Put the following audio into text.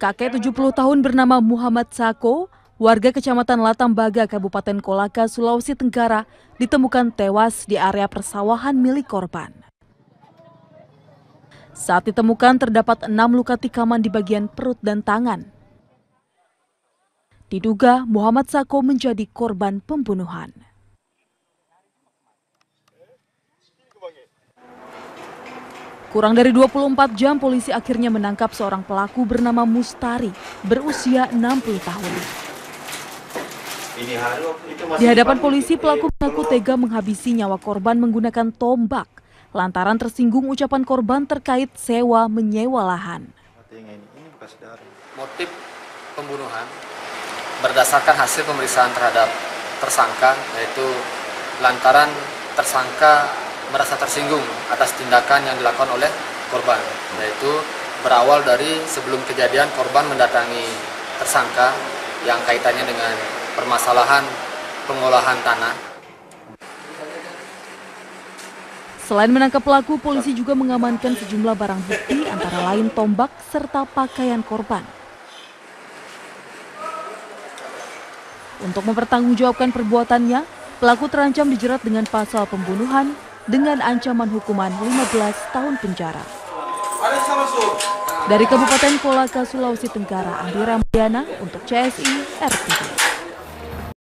Kakek 70 tahun bernama Muhammad Sako, warga Kecamatan Latambaga, Kabupaten Kolaka, Sulawesi Tenggara, ditemukan tewas di area persawahan milik korban. Saat ditemukan terdapat 6 luka tikaman di bagian perut dan tangan. Diduga Muhammad Sako menjadi korban pembunuhan. Kurang dari 24 jam, polisi akhirnya menangkap seorang pelaku bernama Mustari, berusia 60 tahun. Di hadapan polisi, pelaku mengaku tega menghabisi nyawa korban menggunakan tombak, lantaran tersinggung ucapan korban terkait sewa-menyewa lahan. Motif pembunuhan berdasarkan hasil pemeriksaan terhadap tersangka, yaitu lantaran tersangka merasa tersinggung atas tindakan yang dilakukan oleh korban, yaitu berawal dari sebelum kejadian korban mendatangi tersangka yang kaitannya dengan permasalahan pengolahan tanah. Selain menangkap pelaku, polisi juga mengamankan sejumlah barang bukti antara lain tombak serta pakaian korban. Untuk mempertanggungjawabkan perbuatannya, pelaku terancam dijerat dengan pasal pembunuhan dengan ancaman hukuman 15 tahun penjara. Dari Kabupaten Kolaka, Sulawesi Tenggara, Amira Mardiana untuk CSI RTV.